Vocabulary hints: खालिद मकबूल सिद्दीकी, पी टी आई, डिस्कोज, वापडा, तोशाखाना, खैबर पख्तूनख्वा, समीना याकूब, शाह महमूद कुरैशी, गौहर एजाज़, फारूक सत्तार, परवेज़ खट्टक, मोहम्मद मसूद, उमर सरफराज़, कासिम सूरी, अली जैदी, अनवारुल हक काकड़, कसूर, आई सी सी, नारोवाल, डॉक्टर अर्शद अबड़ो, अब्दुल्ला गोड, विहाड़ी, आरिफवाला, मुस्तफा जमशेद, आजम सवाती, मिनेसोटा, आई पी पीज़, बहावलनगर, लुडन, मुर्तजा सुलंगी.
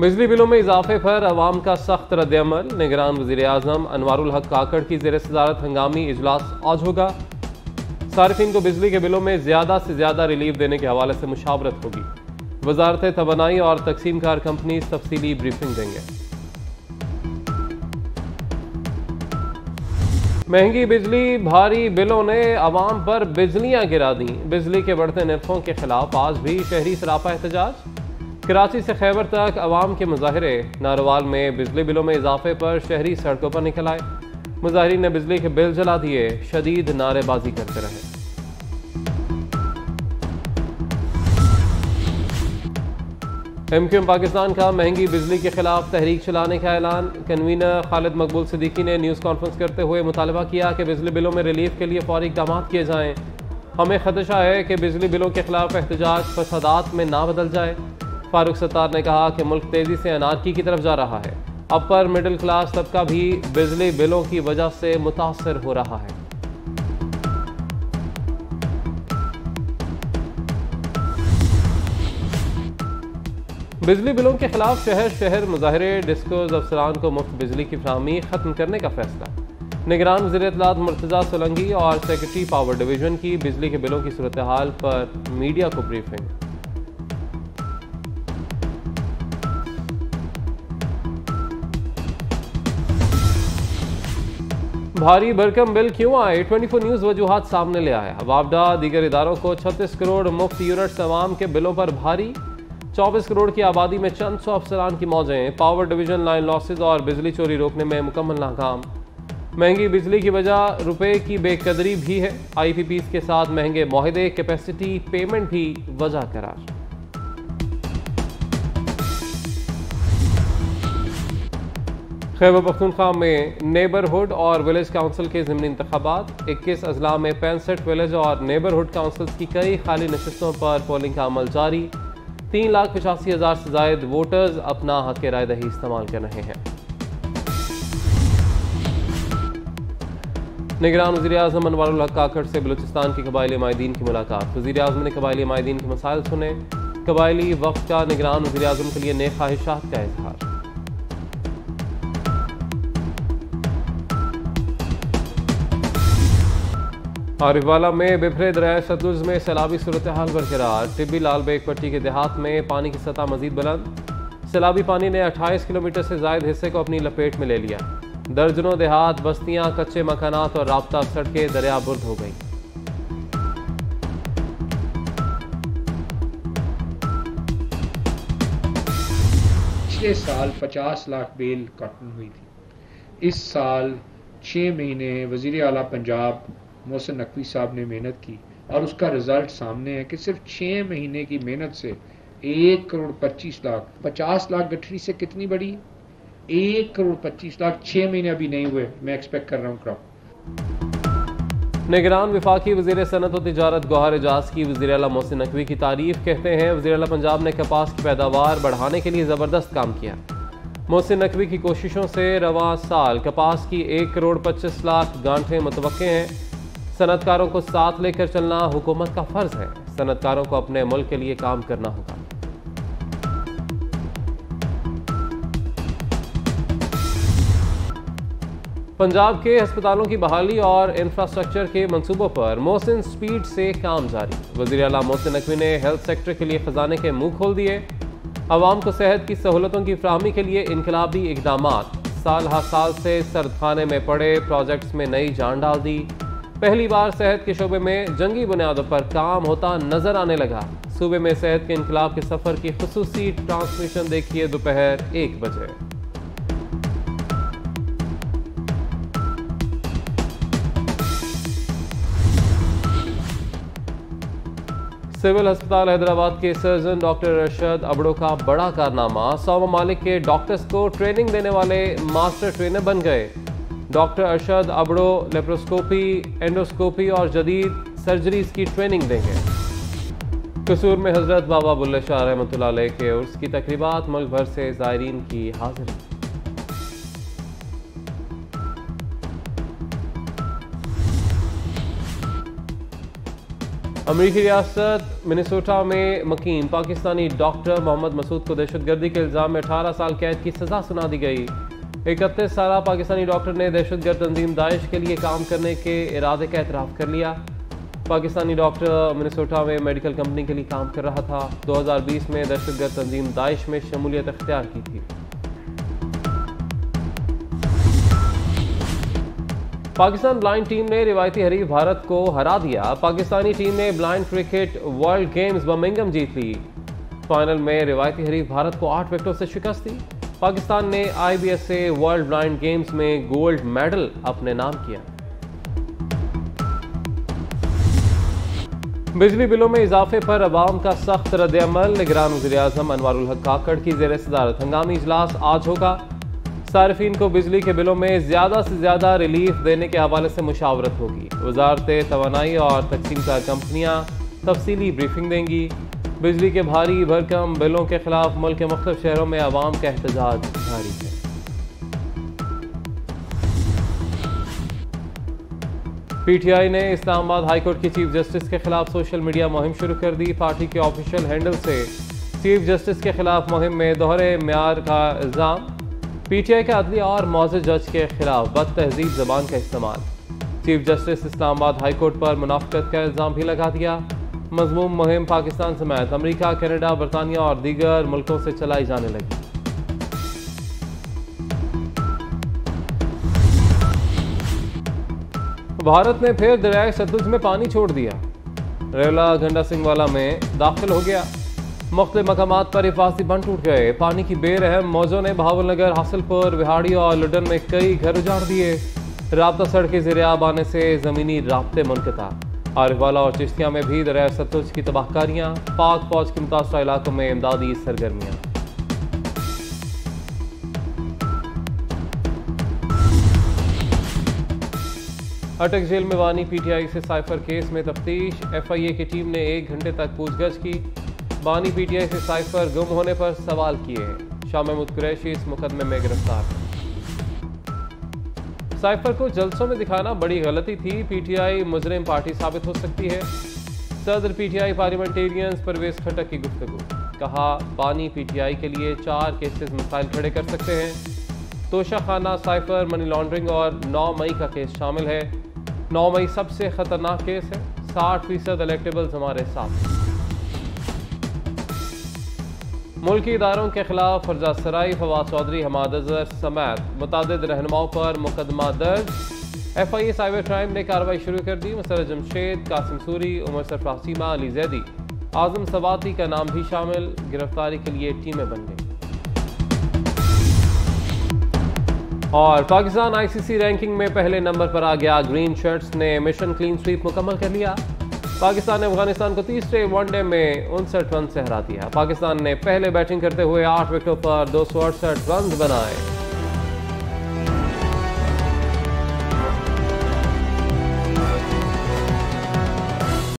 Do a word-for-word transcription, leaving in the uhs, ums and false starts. बिजली बिलों में इजाफे पर आवाम का सख्त रद्दअमल। निगरान वज़ीर आज़म अनवारुल हक काकड़ की ज़ेर सदारत हंगामी इजलास आज होगा। सार्फिन को बिजली के बिलों में ज़्यादा से ज़्यादा रिलीफ देने के हवाले से मुशावरत होगी। वजारत तवानाई और तकसीम कार कंपनी तफसीली ब्रीफिंग देंगे। महंगी बिजली भारी बिलों ने आवाम पर बिजलियाँ गिरा दी। बिजली के बढ़ते नर्खों के खिलाफ आज भी शहरी सरापा एहतजाज। कराची से खैबर तक आवाम के मुजाहरे। नारोवाल में बिजली बिलों में इजाफे पर शहरी सड़कों पर निकल आए। मुजाहरीन ने बिजली के बिल जला दिए, शदीद नारेबाजी करते रहे। एमक्यूएम पाकिस्तान का महंगी बिजली के खिलाफ तहरीक चलाने का ऐलान। कन्वीनर खालिद मकबूल सिद्दीकी ने न्यूज़ कॉन्फ्रेंस करते हुए मुतालबा किया कि बिजली बिलों में रिलीफ के लिए फौरी इकदाम किए जाएँ। हमें खदशा है कि बिजली बिलों के खिलाफ एहतजाज फसादात में ना बदल जाए। फारूक सत्तार ने कहा कि मुल्क तेज़ी से अनारकी की तरफ जा रहा है। अपर मिडिल क्लास तबका भी बिजली बिलों की वजह से मुतासर हो रहा है। बिजली बिलों के खिलाफ शहर शहर मुजाहरे। डिस्कोज अफसरान को मुफ्त बिजली की फराहमी खत्म करने का फैसला। निगरान वज़ीर इत्तलात मुर्तजा सुलंगी और सेक्रेटरी पावर डिवीजन की बिजली के बिलों की सूरत हाल पर मीडिया को ब्रीफिंग। भारी भरकम बिल क्यों आए? चौबीस न्यूज़ वजूहात सामने ले आया। वापडा दीगर इदारों को छत्तीस करोड़ मुफ्त यूनिट्स आवाम के बिलों पर भारी। चौबीस करोड़ की आबादी में चंद सौ अफसरान की मौजें। पावर डिवीजन लाइन लॉसेज और बिजली चोरी रोकने में मुकम्मल नाकाम। महंगी बिजली की वजह रुपए की बेकदरी भी है। आई पी पीज़ के साथ महंगे माहिदे, कैपेसिटी पेमेंट भी वजह करार। खैबर पख्तूनख्वा में नेबरहुड और विलेज काउंसिल के ज़िमनी इंतखाबात। इक्कीस अजला में पैंसठ विलेज और नेबरहुड काउंसिल्स की कई खाली नशस्तों पर पोलिंग का अमल जारी। तीन लाख पचासी हज़ार से ज़ायद वोटर्स अपना हक़ राय दही इस्तेमाल कर रहे हैं। निगरान वज़ीर आज़म अनवारुल हक काकड़ से बलूचिस्तान के कबायली मायदीन की मुलाकात। वज़ीर आज़म ने कबायली मायदीन के मसाइल सुने। कबायली वफ़्द का निगरान वज़ीर आज़म के लिए नेक ख्वाहिशात का इजहार। आरिफवाला में बिफरे दरियाए सतलुज में सैलाबी सूरत हाल बरकरार। टिब्बी लाल बेग पट्टी के देहात में पानी की सतह मजीद बुलंद। सैलाबी पानी ने अट्ठाईस किलोमीटर से जायद हिस्से को अपनी लपेट में ले लिया। दर्जनों देहात, बस्तियां, कच्चे मकानात और राबता सड़कें दरियाबुर्द हो गई। पिछले साल पचास लाख बेल कॉटन हुई थी। इस साल छः महीने वजीर आला पंजाब मोहसिन नकवी साहब ने मेहनत की और उसका रिजल्ट सामने है कि सिर्फ छः महीने की मेहनत से एक करोड़ पच्चीस लाख पचास लाख गठरी से कितनी बड़ी एक करोड़ पच्चीस लाख छः महीने अभी नहीं हुए। मैं एक्सपेक्ट कर रहा हूँ क्रॉप। निगरान विफाकी वज़ीर सनत और तिजारत गौहर एजाज़ की वज़ीर आला मोहसिन नकवी की तारीफ कहते हैं। वज़ीर आला पंजाब ने कपास की पैदावार बढ़ाने के लिए ज़बरदस्त काम किया। मोहसिन नकवी की कोशिशों से रवां साल कपास की एक करोड़ पच्चीस लाख गांठें मुतवक्के हैं। सनतकारों को साथ लेकर चलना हुकूमत का फर्ज है। सनतकारों को अपने मुल्क के लिए काम करना होगा। पंजाब के अस्पतालों की बहाली और इंफ्रास्ट्रक्चर के मंसूबों पर मोहसिन स्पीड से काम जारी। वज़ीर आला मोहसिन नकवी ने हेल्थ सेक्टर के लिए खजाने के मुंह खोल दिए। आवाम को सेहत की सहूलतों की फराहमी के लिए इनकलाबी इकदाम। साल हर साल से सरखाने में पड़े प्रोजेक्ट्स में नई जान डाल दी। पहली बार सेहत के शोबे में जंगी बुनियादों पर काम होता नजर आने लगा। सूबे में सेहत के इंकलाब के सफर की खुसूसी ट्रांसमिशन देखिए दोपहर एक बजे। सिविल अस्पताल हैदराबाद के सर्जन डॉक्टर अर्शद अबड़ो का बड़ा कारनामा। सौ ममालिक के डॉक्टर्स को ट्रेनिंग देने वाले मास्टर ट्रेनर बन गए। डॉक्टर अर्शद अबड़ो laparoscopy, endoscopy और जदीद सर्जरीज की ट्रेनिंग देंगे। कसूर में हजरत बाबा बुल्ले शाह रहमतुल्लाह अलैह के उर्स की तकरीबात। मुल्क भर से ज़ायरीन की हाजिरी। अमेरिकी रियासत मिनेसोटा में मकीन पाकिस्तानी डॉक्टर मोहम्मद मसूद को दहशतगर्दी के इल्ज़ाम में अठारह साल कैद की सज़ा सुना दी गई। इकतीस साल पाकिस्तानी डॉक्टर ने दहशतगर्द तंजीम दाइश के लिए काम करने के इरादे का एतराफ़ कर लिया। पाकिस्तानी डॉक्टर मिनेसोटा में मेडिकल कंपनी के लिए काम कर रहा था। दो हज़ार बीस में दहशतगर्द तंजीम दाइश में शमूलियत अख्तियार की थी। पाकिस्तान ब्लाइंड टीम ने रिवायती हरीफ भारत को हरा दिया। पाकिस्तानी टीम ने blind cricket world games Birmingham जीत ली। फाइनल में रिवायती हरीफ भारत को आठ विकेटों से शिकस्त दी। पाकिस्तान ने आई बी एस से वर्ल्ड ब्लाइंड गेम्स में गोल्ड मेडल अपने नाम किया। बिजली बिलों में इजाफे पर अवाम का सख्त रद्द-ए-अमल। निगरान वज़ीर-ए-आज़म अनवारुल हक काकड़ की ज़ेर-ए-सदारत हंगामी इजलास आज होगा। सार्फिन को बिजली के बिलों में ज़्यादा से ज़्यादा रिलीफ देने के हवाले से मुशावरत होगी। वजारत तवानाई और तकसीम कार कंपनियाँ तफसीली ब्रीफिंग देंगी। बिजली के भारी भरकम बिलों के खिलाफ मुल्क के मुख्तलिफ शहरों में आवाम का एहतजाज जारी है। पी टी आई ने इस्लामाबाद हाईकोर्ट की चीफ जस्टिस के खिलाफ सोशल मीडिया मुहिम शुरू कर दी। पार्टी के ऑफिशियल हैंडल से चीफ जस्टिस के खिलाफ मुहिम में दोहरे म्यार का इल्ज़ाम। पी टी आई के अदली और मौजूद जज के खिलाफ बद तहजीब जबान का इस्तेमाल। चीफ जस्टिस इस्लामाबाद हाईकोर्ट पर मुनाफकत का इल्ज़ाम भी लगा दिया। मजमूम मुहिम पाकिस्तान समेत अमरीका, कनाडा, बरतानिया और दीगर मुल्कों से चलाई जाने लगी। भारत ने फिर दरियाए सतलुज में पानी छोड़ दिया। रेला गंडा सिंह वाला में दाखिल हो गया। मुख्तलिफ मकामात पर हिफाजती बंद टूट गए। पानी की बेरहम मौजों ने बहावलनगर, हासिलपुर, विहाड़ी और लुडन में कई घर उजाड़ दिए। राबता सड़क के ज़रियाब आने से ज़मीनी राबते मुनक़ता। आरिफवाला और चिश्तिया में भी दरिया सतलुज की तबाहकारियाँ। पाक फौज के मुतासरा इलाकों में इमदादी सरगर्मियाँ। अटक जेल में वानी पी टी आई से साइफर केस में तफ्तीश। एफ आई ए की टीम ने एक घंटे तक पूछगछ की। बानी पी टी आई से साइफर गुम होने पर सवाल किए हैं। शाह महमूद कुरैशी इस मुकदमे में गिरफ्तार है। साइफर को जलसों में दिखाना बड़ी गलती थी। पी टी आई मुजरिम पार्टी साबित हो सकती है। सदर पी टी आई parliamentarians परवेज़ खट्टक की गुफ्तगू। कहा, बानी पी टी आई के लिए चार केसेस मसाइल खड़े कर सकते हैं। तोशाखाना, साइफर, मनी लॉन्ड्रिंग और नौ मई का केस शामिल है। नौ मई सबसे खतरनाक केस है। साठ फीसद इलेक्टेबल्स हमारे साथ। मुल्की इदारों के खिलाफ फर्जा सराई, फवाद चौधरी, हमाद अज़हर समेत मुतादिद रहनुमाओं पर मुकदमा दर्ज। F I A cyber crime ने कार्रवाई शुरू कर दी। मुस्तफा जमशेद, कासिम सूरी, उमर सरफराज़, अली जैदी, आजम सवाती का नाम भी शामिल। गिरफ्तारी के लिए टीमें बन गई। और पाकिस्तान आई सी सी रैंकिंग में पहले नंबर पर आ गया। ग्रीन शर्ट्स ने मिशन क्लीन स्वीप मुकम्मल कर लिया। पाकिस्तान ने अफगानिस्तान को तीसरे वनडे में उनसठ रन से हरा दिया। पाकिस्तान ने पहले बैटिंग करते हुए आठ विकेटों पर दो सौ अड़सठ रन बनाए।